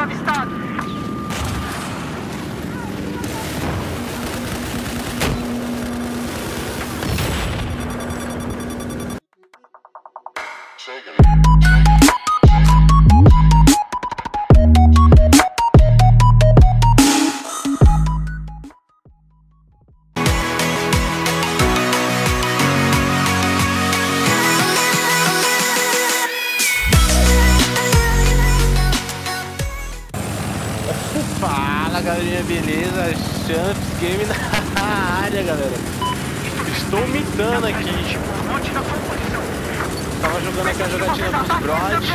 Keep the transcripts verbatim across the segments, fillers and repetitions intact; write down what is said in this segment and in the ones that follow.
foram avistados. Fala galerinha, beleza? Champz Game na área, galera. Estou mitando aqui. Tava jogando aqui a jogatina dos Brods.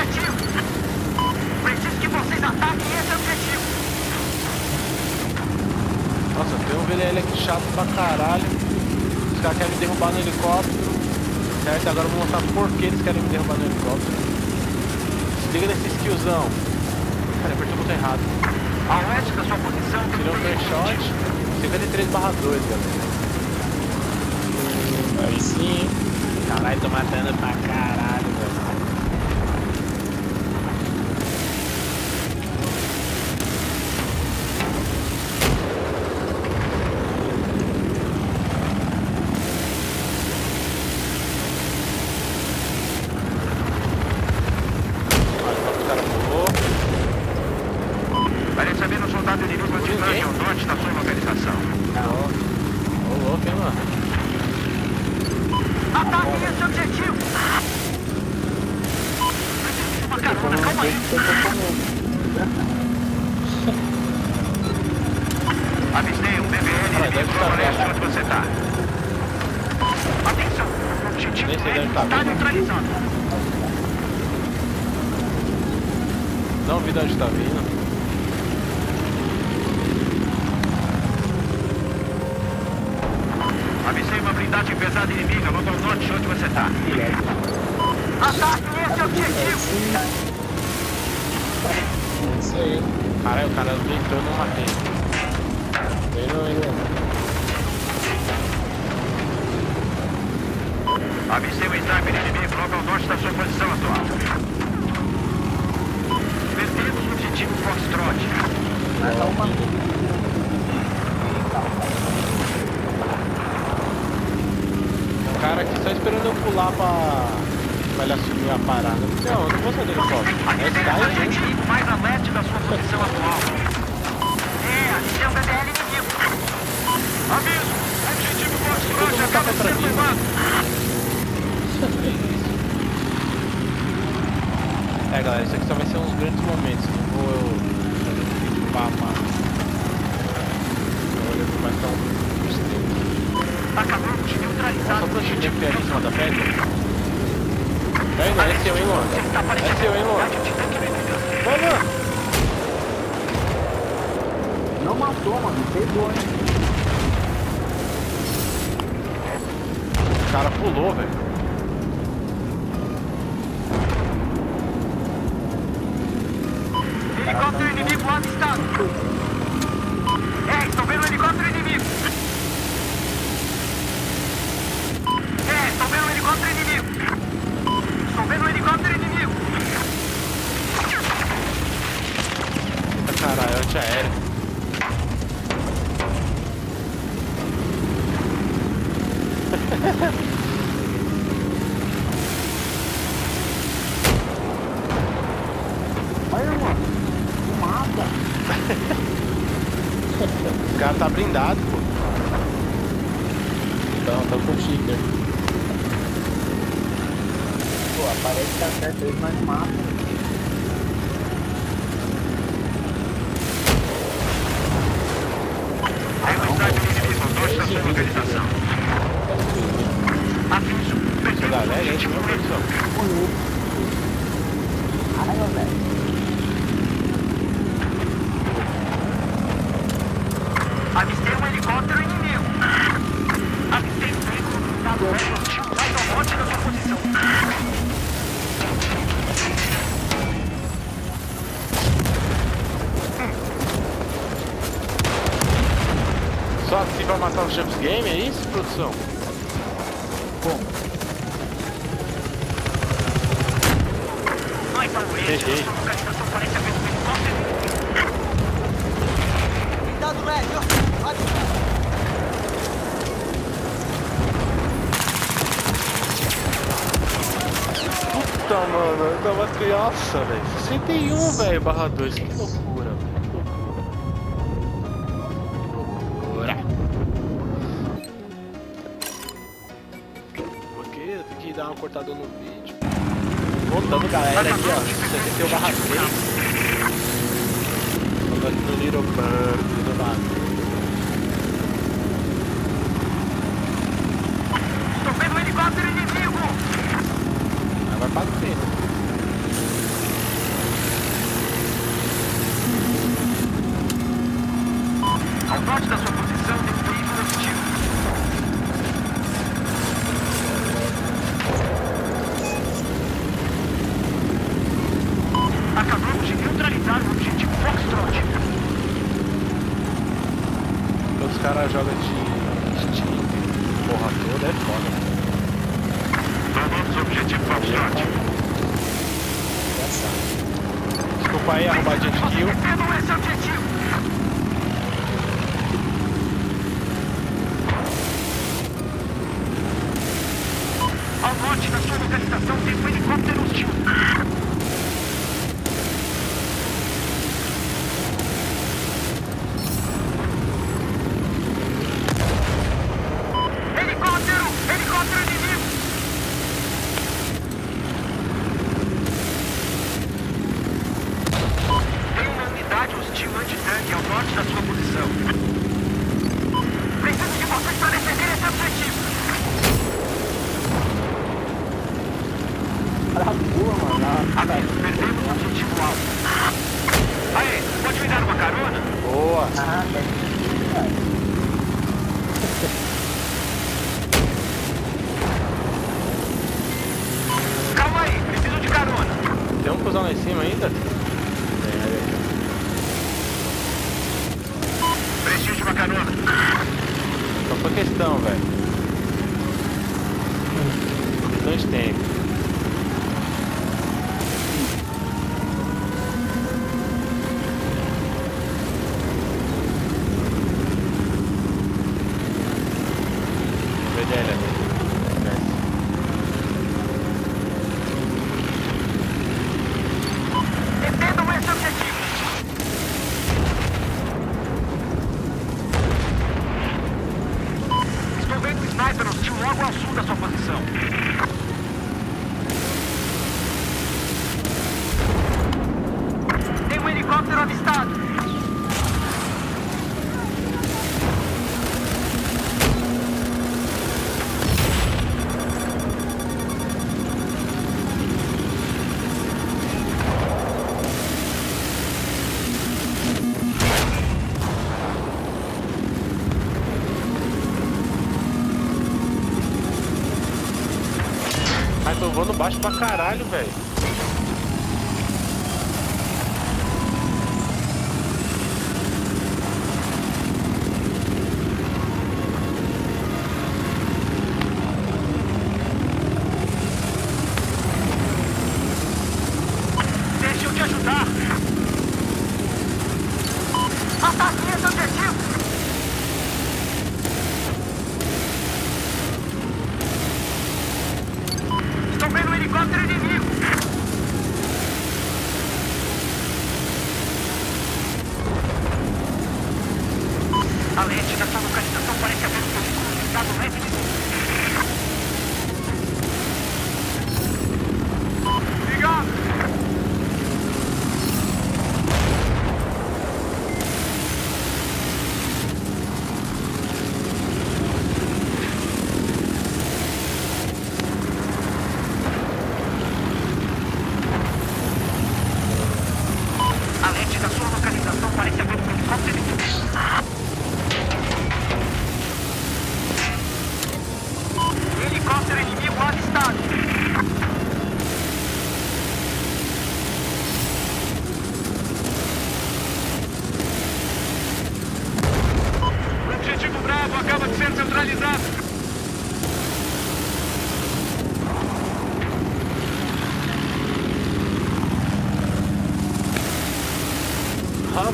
Preciso que vocês ataquem esse objetivo. Nossa, tem um V L E aqui chato pra caralho. Os caras querem me derrubar no helicóptero. Certo, agora eu vou mostrar por que eles querem me derrubar no helicóptero. Se liga nesse skillzão. Cara, apertou o botão errado. A oeste da sua posição tirou o fechot, cinquenta e três barra dois, galera. Aí sim. Caralho, tô matando pra caralho, avistei um D V L de floresta onde você tá. Atenção, o objetivo está neutralizado. Não vi de onde tá vindo. Avistei uma blindagem pesada inimiga, logo ao norte onde você tá. Ataque esse objetivo! Isso aí. Caralho, o cara deitou e não matei. Deitou ainda. Avistei o sniper inimigo logo ao norte da sua posição atual. Perdemos o objetivo Fox-Trot. Mas dá uma O cara aqui só esperando eu pular pra... Vai assumir a parada. Não, eu não vou sair do helicóptero. É sky, mais a leste da sua posição atual. É, ali tem um D L inimigo. Aviso! Objetivo Fox-Trot acaba de ser levado. É, galera, isso aqui só vai ser uns grandes momentos. Não vou eu fazer um vídeo papado. Olha, eu vou marcar um estreito. Acabamos de neutralizar. Só pra gente ter que ter ali em cima da pedra. É, é seu, hein, mano? É seu, hein, mano? Vamos! Não matou, mano. Pegou, hein? O cara pulou, velho. Helicóptero inimigo avistado. É, estou vendo o helicóptero inimigo. É, estou vendo o helicóptero inimigo. Estou vendo o helicóptero inimigo! Eita caralho, antiaéreo! Olha, mano! Mata! O cara tá blindado, pô! Então, tá com o chique. Parece que acerta ele, mas mata. Tem um sniper inimigo aos dois da sua localização. Aviso, perdemos o objetivo principal. Caralho, velho. Avistei um helicóptero inimigo. Avistei um veículo blindado velho. Sai do monte da sua posição. Só assim vai matar o Champz Game, é isso, produção? Bom. Mais a oeste, a localização parece a mesma helicóptero. Puta, mano, eu tava criança, velho. sessenta e um, velho, barra dois. Que loucura, velho. Que loucura. Porque eu tenho que dar uma cortada no vídeo. Voltando, galera, aqui, ó. setenta e um, barra três. Aqui no Little Bird, do lado. Estou vendo um helicóptero inimigo! Ah, vai para o fim. Ao norte da sua posição tem um veículo ativo. Acabamos de neutralizar o objetivo Fox-Trot. Os caras jogam de Steam, porra toda, é foda. Vamos objetivo Fox-Trot. Engraçado. Desculpa aí, arrumadinha de kill. Ao norte da sua localização tem um helicóptero hostil. Baixo pra caralho, velho. Deixa eu te ajudar. Ataque esse objetivo.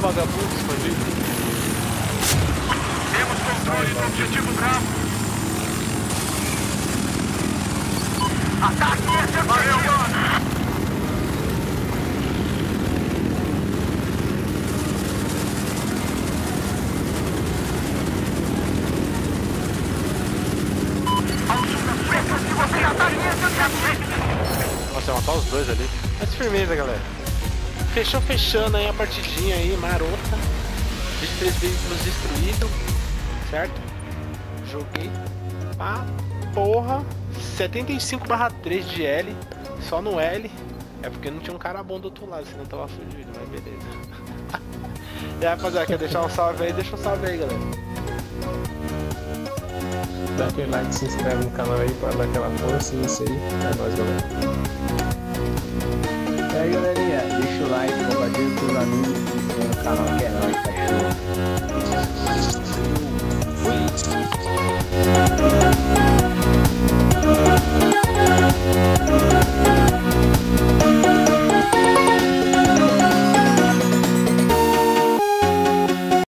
Vagabundo escondido. Строит обществу храм. Атаки сердце! Nossa, eu matar os dois ali. Mas firmeza, galera. Fechou fechando aí a partidinha aí, marota. vinte e três veículos destruídos. Certo? Joguei pra porra. setenta e cinco barra três de L. Só no L. É porque não tinha um cara bom do outro lado, senão tava fudido, mas beleza. E aí, rapaziada, quer deixar um salve aí? Deixa um salve aí, galera. Dá aquele like, se inscreve no canal aí para dar aquela força nisso aí. É nóis, galera. E aí, galerinha, deixa o like, compartilha com os amigos, no canal que é nóis, tá?